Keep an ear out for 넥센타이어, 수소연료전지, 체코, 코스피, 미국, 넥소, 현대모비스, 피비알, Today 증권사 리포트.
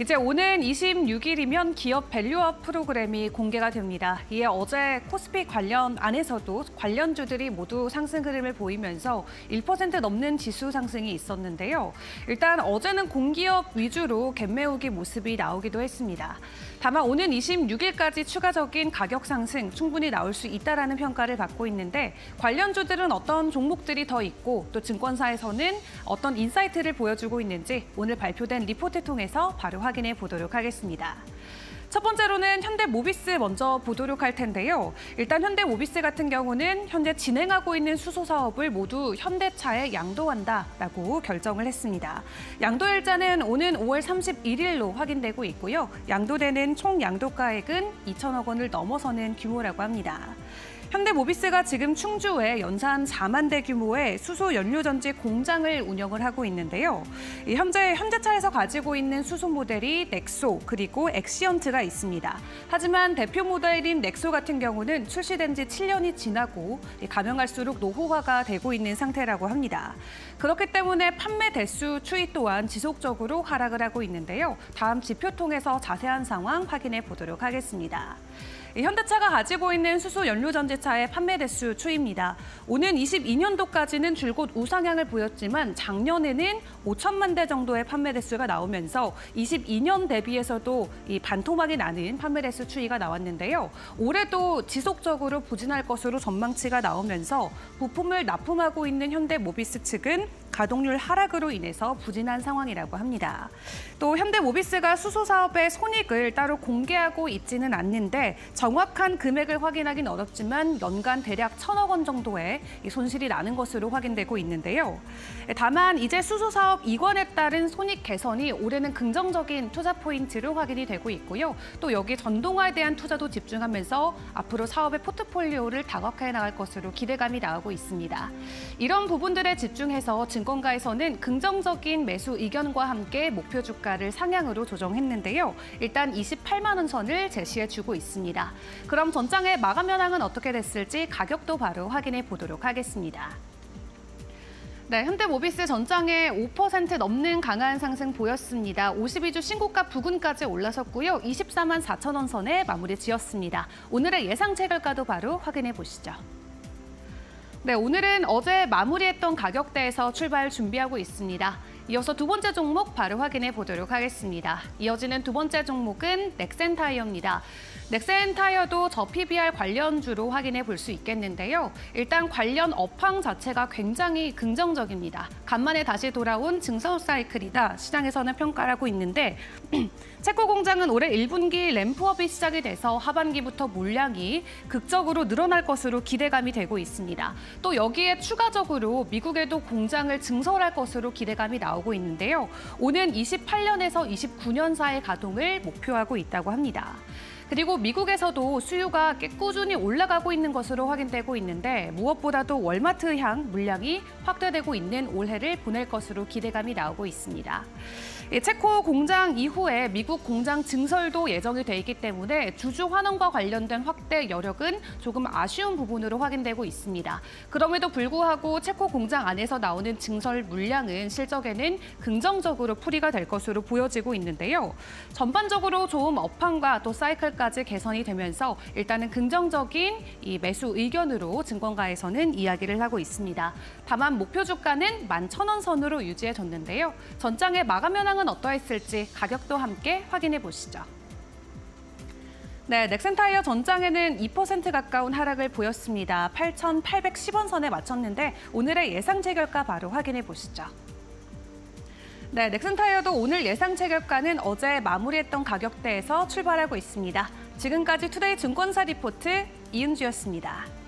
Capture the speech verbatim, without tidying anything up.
이제 오는 이십육 일이면 기업 밸류업 프로그램이 공개가 됩니다. 이에 어제 코스피 관련 안에서도 관련주들이 모두 상승 흐름을 보이면서 일 퍼센트 넘는 지수 상승이 있었는데요. 일단 어제는 공기업 위주로 갭 메우기 모습이 나오기도 했습니다. 다만 오는 이십육 일까지 추가적인 가격 상승 충분히 나올 수 있다라는 평가를 받고 있는데, 관련주들은 어떤 종목들이 더 있고 또 증권사에서는 어떤 인사이트를 보여주고 있는지 오늘 발표된 리포트 통해서 바로 확인해 보도록 하겠습니다. 첫 번째로는 현대모비스 먼저 보도록 할 텐데요. 일단 현대모비스 같은 경우는 현재 진행하고 있는 수소 사업을 모두 현대차에 양도한다라고 결정을 했습니다. 양도일자는 오는 오월 삼십일일로 확인되고 있고요. 양도되는 총 양도가액은 이천억 원을 넘어서는 규모라고 합니다. 현대모비스가 지금 충주에 연산 사만 대 규모의 수소연료전지 공장을 운영을 하고 있는데요. 현재 현대차에서 가지고 있는 수소 모델이 넥소 그리고 엑시언트가 있습니다. 하지만 대표 모델인 넥소 같은 경우는 출시된 지 칠 년이 지나고 가면 갈수록 노후화가 되고 있는 상태라고 합니다. 그렇기 때문에 판매 대수 추이 또한 지속적으로 하락을 하고 있는데요. 다음 지표 통해서 자세한 상황 확인해 보도록 하겠습니다. 현대차가 가지고 있는 수소연료전지차의 판매 대수 추이입니다. 오는 이십이 년도까지는 줄곧 우상향을 보였지만 작년에는 오천만 대 정도의 판매 대수가 나오면서 이십이 년 대비해서도 이 반토막이 나는 판매 대수 추이가 나왔는데요. 올해도 지속적으로 부진할 것으로 전망치가 나오면서 부품을 납품하고 있는 현대모비스 측은 가동률 하락으로 인해서 부진한 상황이라고 합니다. 또 현대모비스가 수소 사업의 손익을 따로 공개하고 있지는 않는데 정확한 금액을 확인하기는 어렵지만 연간 대략 천억 원 정도의 손실이 나는 것으로 확인되고 있는데요. 다만 이제 수소 사업 이관에 따른 손익 개선이 올해는 긍정적인 투자 포인트로 확인이 되고 있고요. 또 여기 전동화에 대한 투자도 집중하면서 앞으로 사업의 포트폴리오를 다각화해 나갈 것으로 기대감이 나오고 있습니다. 이런 부분들에 집중해서 증권가에서는 긍정적인 매수 의견과 함께 목표 주가를 상향으로 조정했는데요. 일단 이십팔만 원 선을 제시해주고 있습니다. 그럼 전장의 마감 현황은 어떻게 됐을지 가격도 바로 확인해 보도록 하겠습니다. 네, 현대모비스 전장에 오 퍼센트 넘는 강한 상승 보였습니다. 오십이 주 신고가 부근까지 올라섰고요. 이십사만 사천 원 선에 마무리 지었습니다. 오늘의 예상 체결가도 바로 확인해 보시죠. 네, 오늘은 어제 마무리했던 가격대에서 출발 준비하고 있습니다. 이어서 두 번째 종목 바로 확인해 보도록 하겠습니다. 이어지는 두 번째 종목은 넥센타이어입니다. 넥센타이어도 저 피비알 관련주로 확인해 볼 수 있겠는데요. 일단 관련 업황 자체가 굉장히 긍정적입니다. 간만에 다시 돌아온 증설 사이클이다 시장에서는 평가를 하고 있는데, 체코 공장은 올해 일 분기 램프업이 시작이 돼서 하반기부터 물량이 극적으로 늘어날 것으로 기대감이 되고 있습니다. 또 여기에 추가적으로 미국에도 공장을 증설할 것으로 기대감이 나오고 있는데요. 오는 이십팔 년에서 이십구 년 사이 가동을 목표하고 있다고 합니다. 그리고 미국에서도 수요가 꽤 꾸준히 올라가고 있는 것으로 확인되고 있는데, 무엇보다도 월마트향 물량이 확대되고 있는 올해를 보낼 것으로 기대감이 나오고 있습니다. 체코 공장 이후에 미국 공장 증설도 예정이 돼 있기 때문에 주주 환원과 관련된 확대 여력은 조금 아쉬운 부분으로 확인되고 있습니다. 그럼에도 불구하고 체코 공장 안에서 나오는 증설 물량은 실적에는 긍정적으로 풀이가 될 것으로 보여지고 있는데요. 전반적으로 좋은 업황과 또 사이클 까지 개선이 되면서 일단은 긍정적인 이 매수 의견으로 증권가에서는 이야기를 하고 있습니다. 다만 목표 주가는 만 천 원 선으로 유지해줬는데요. 전장의 마감 현황은 어떠했을지 가격도 함께 확인해 보시죠. 네, 넥센타이어 전장에는 이 퍼센트 가까운 하락을 보였습니다. 팔천팔백십 원 선에 마쳤는데 오늘의 예상 체결가 바로 확인해 보시죠. 네, 넥센타이어도 오늘 예상 체결가는 어제 마무리했던 가격대에서 출발하고 있습니다. 지금까지 투데이 증권사 리포트 이은주였습니다.